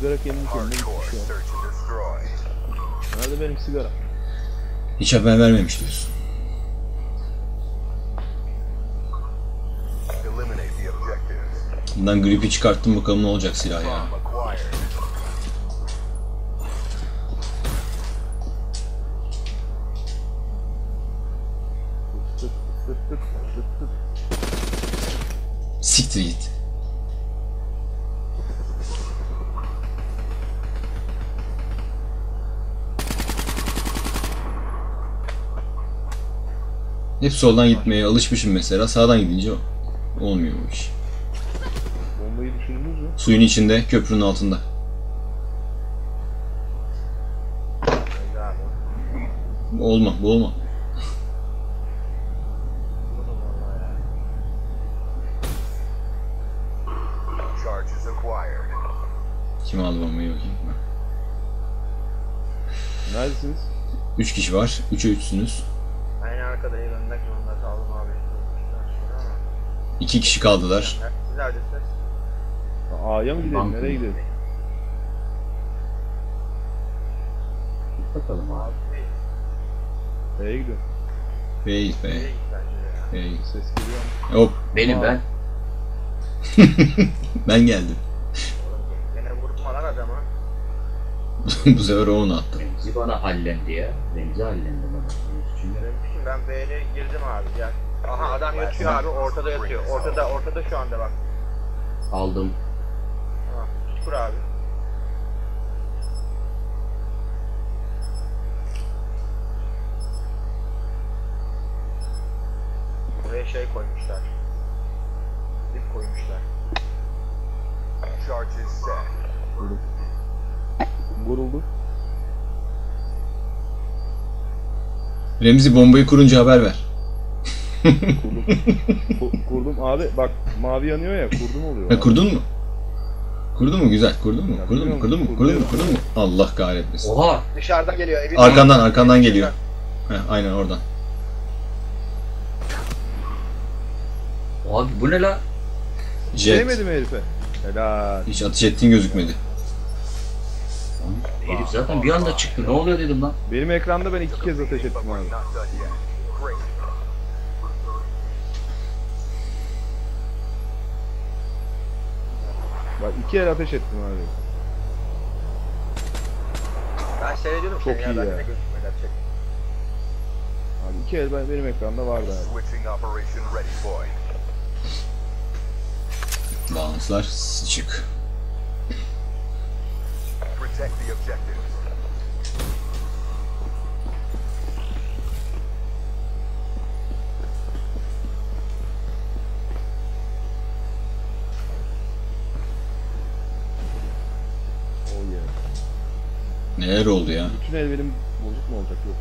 sigara kelimesini nerede benim sigara? Hiç haber vermemiş diyorsun. Bundan gripi çıkarttım, bakalım ne olacak silah ya. Siktir git. Hep soldan gitmeye alışmışım mesela, sağdan gidince olmuyor bu iş. Bombayı düşündünüz mü? Suyun içinde, köprünün altında. Olma, bu olma. Kim aldı bombayı bakayım ben. Neredesiniz? 3 kişi var, 3'e 3'sünüz. Aynı arkada ev önden yolunda kaldım abi. 2 kişi kaldılar. Siz neredesiniz? A'ya mı gidelim? Nereye gidelim? Bakalım abi. B'ye gidelim. B'ye git, B'ye. B'ye git. Ses geliyor mu? Yok. Benim ben. Ben geldim. Gene vurma lan adamı. Bu sefer o onu attı. Remzi bana hallendi ya. Remzi hallendi bana. Ben B'ye girdim abi ya. Aha adam yatıyor abi, ortada yatıyor. Ortada şu anda bak. Aldım. Ha, kur abi. Buraya şey koymuşlar. Dip koymuşlar. Charges set. Vuruldu. Remzi bombayı kurunca haber ver. Kurdum abi, bak mavi yanıyor ya, kurdum oluyor. Ha, kurdun mu? Kurdun mu güzel, kurdun mu? Kurdun mu? Kurdun mu? Kurdun mu? Kurdun mu? Allah kahretmesin. Oha, dışarıdan geliyor. Arkandan geliyor. He, aynen oradan. Abi bu ne la? Jet. Demedim herife. Helal. Hiç atış ettiğin gözükmedi. Herif zaten bir anda çıktı. Ne oluyor dedim lan. Benim ekranda ben 2 kez ateş ettim abi. Bak 2 el ateş ettim abi. Ben seyrediyorum. Çok iyi ya. Abi 2 el benim ekranda vardı abi. Lanetler sıçık. Protect the objective. Oh yeah. Neler oldu ya? Bütün ellerim bozuk mu olacak? Yok,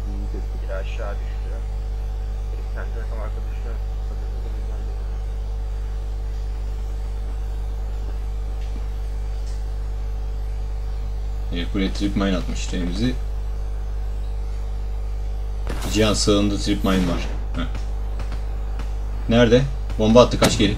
bir kere aşağı düştü. Sen de tam arkada düştü. Buraya trip mine atmış Remzi. Cihan sağında trip mine var. Heh. Nerede? Bomba attı, kaç geri.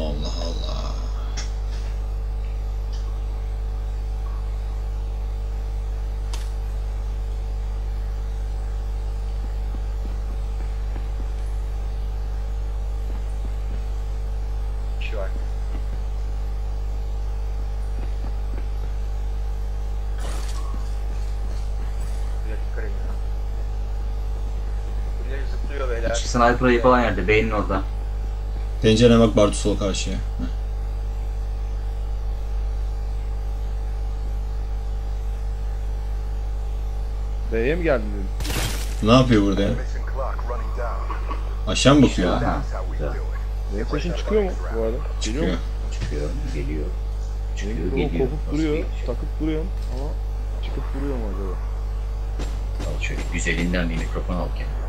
Allah Allah. Sniper'ı yapılan yerde, beynin orada. Pencereye bak, Bartu sol karşıya. B'ye mi geldin dedim? Ne yapıyor burada ya? Aşağı mı bakıyor? B'ye koşun çıkıyor mu bu arada? Çıkıyor. Çıkıyor, geliyor. Çıkıyor, geliyor. Kopup duruyor, takıp duruyor ama çıkıp duruyor mu acaba? Al şöyle güzelinden bir mikrofon al kendine.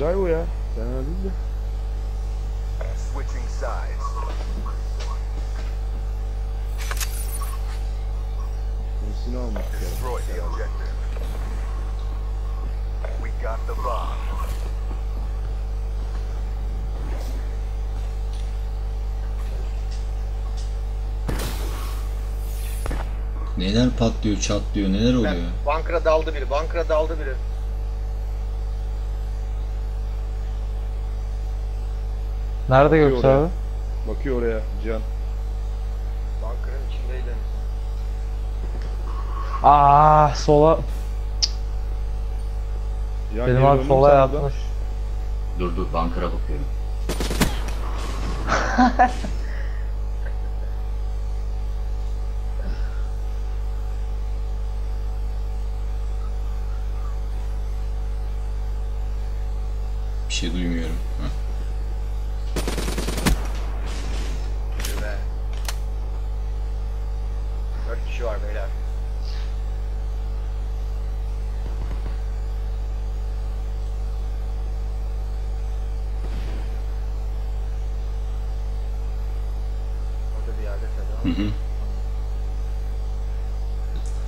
Güzel o ya. Ben öyle değil de. Nesini almak ya. got the bomb. Neler patlıyor, çatlıyor, neler oluyor? Bankara daldı biri, bankara daldı biri. Nerede Göksu abi? Bakıyor oraya Cihan. Bankanın içindeydi. Aa, sola. Cihan benim abi sola yatmış. Dur dur, bankara bakıyorum. Bir şey duymuyorum. Heh.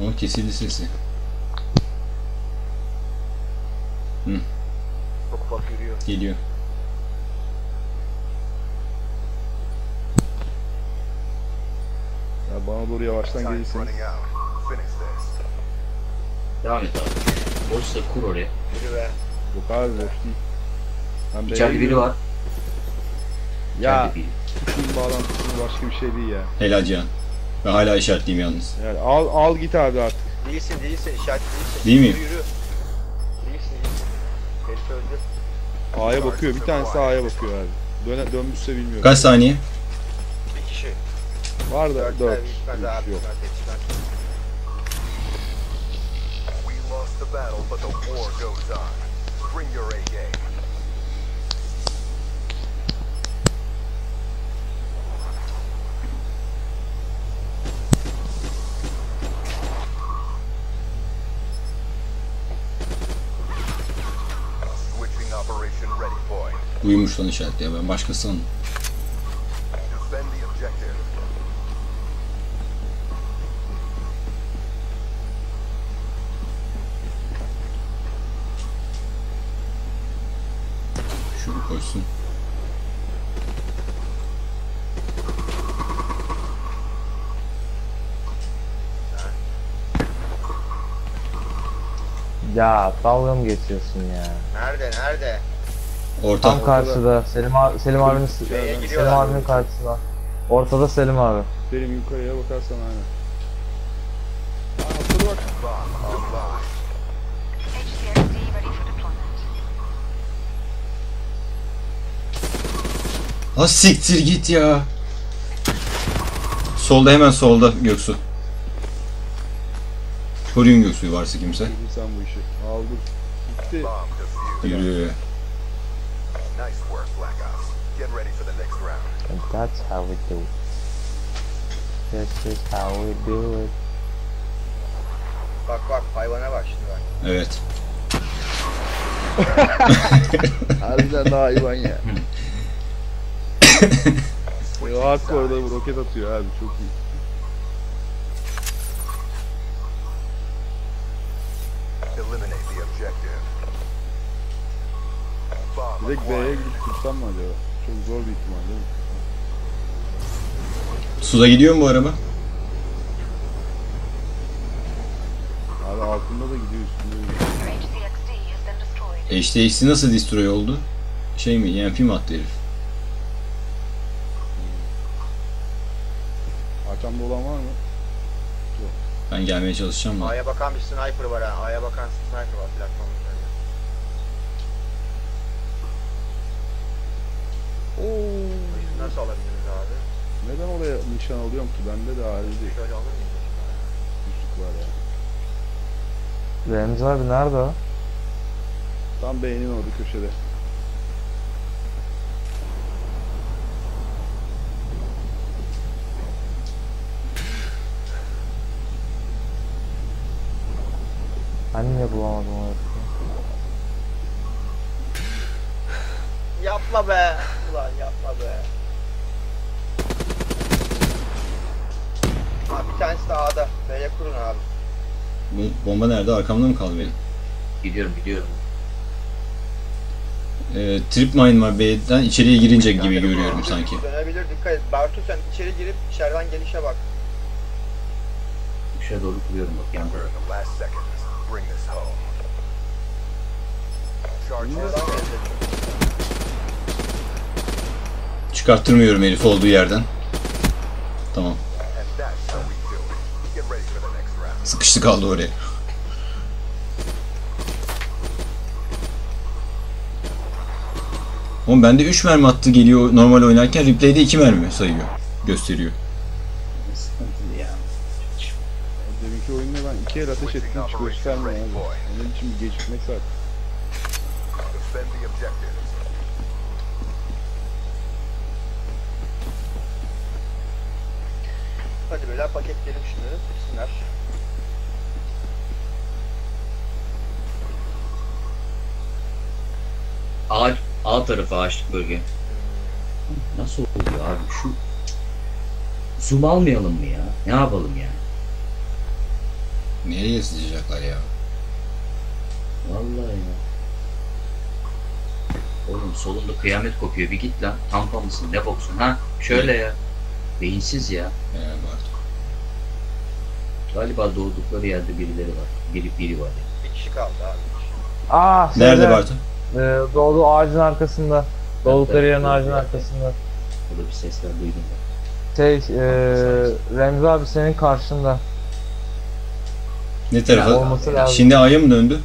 O kesildi sesi. Çok ufak yürüyor. Geliyor. Ya bana doğru yavaştan gelirsiniz. Devam et abi. Boşsa kur oraya. Yok abi boş değil. Ben İçeride biri var. Ya bütün bağlantısı başka bir şey değil ya. Helal Cihan. Ben hala işaretliyim yalnız. Yani al git abi artık. Değilsin işaretli değilsin. Değil miyim? Yürü. Değilsin. Herif öldü. A'ya bakıyor, bir tanesi A'ya bakıyor abi. Dönmüşse bilmiyorum. Kaç saniye? Bir kişi. Var da 4. Yok. Uyumuş lan işaret ya, ben başkasının. Şunu koysun. Ya dalga mı geçiyorsun ya? Nerede? Orta. Tam karşıda. Selim abinin karşısında. Ortada Selim abi. Benim yukarıya bakarsan aynı. Aa, bak. Allah. Ha siktir git ya. Solda, hemen solda Göksu. Koruyun Göksu'yu varsa kimse. Sen bu işi aldın. Gitti. Yürü. Nice work, Black Ops. Get ready for the next round. And that's how we do it. This is how we do it. Bak hayvana bak şimdi bak. Evet. Harbiden daha hayvan ya. O hak orada roket atıyor abi, çok iyi. Eliminate the objective. Direkt B'ye gidip kursam mı acaba? Çok zor bir ihtimal değil mi? Suda gidiyor mu bu araba? Abi altında da gidiyor, üstünde gidiyor. HDX'i nasıl destroy oldu? Şey mi? Yenfi mi attı herif? Arkamda olan var mı? Yok. Ben gelmeye çalışacağım da. A'ya bakan bir sniper var ha. A'ya bakan sniper var platformda. Ooo, nasıl alabiliriz abi? Neden oraya nişan alıyorum ki? Bende de harici. Şöyle alır mıyım? Üstlük var ya. Remzi abi nerede o? Tam beynin orada köşede. Ben niye bulamadım orada? Yapma be! Ulan yapma be! Abi bir tanesi de A'da. B'ye kurun abi. Bomba nerede? Arkamda mı kaldı benim? Gidiyorum. TripMind içeriye girince gibi görüyorum sanki. Dönebilir, dikkat et. Bartu sen içeri girip içeriden gelişe bak. Dışarı doğru kuruyorum bak. Yani. Çıkarttırmıyorum herif olduğu yerden. Tamam. Sıkıştı kaldı oraya. Oğlum bende 3 mermi attı geliyor normal oynarken, replay'de 2 mermi sayıyor, gösteriyor. Deminki oyunda ben 2 el ateş ettim, hiç göstermiyor abi. Onun için bir gecikmek var. Hadi böyle paketleyelim şunları, bitsinler. A tarafı ağaçlık bölge. Nasıl oluyor abi şu? Zoom almayalım mı ya? Ne yapalım yani? Nereye sıcaklar ya? Vallahi ya. Oğlum solunda kıyamet kopuyor. Bir git lan. Tampa mısın? Ne boksun? Ha? Şöyle ya. Beyinsiz ya. Galiba doğdukları yerde birileri var. Biri var. Bir kişi kaldı abi. Aa, nerede Bartu? Doğdu ağacın arkasında. Doğdukları yerin ağacın arkasında. Burada bir sesler duydum ben. Remzi abi senin karşında. Ne tarafa? Şimdi aya mı döndü?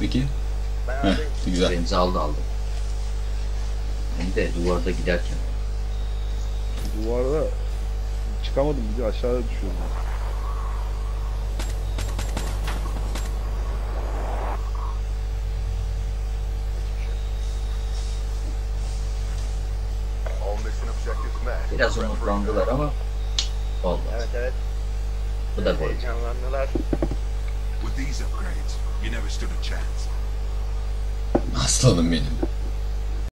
Peki. Heh, güzel. Remzi aldı. Hem de duvarda giderken. Duvarda çıkamadım, bir de aşağıda düşüyorum. Biraz umutlandılar ama oldu. Evet. Bu da gol. Aslanım benim.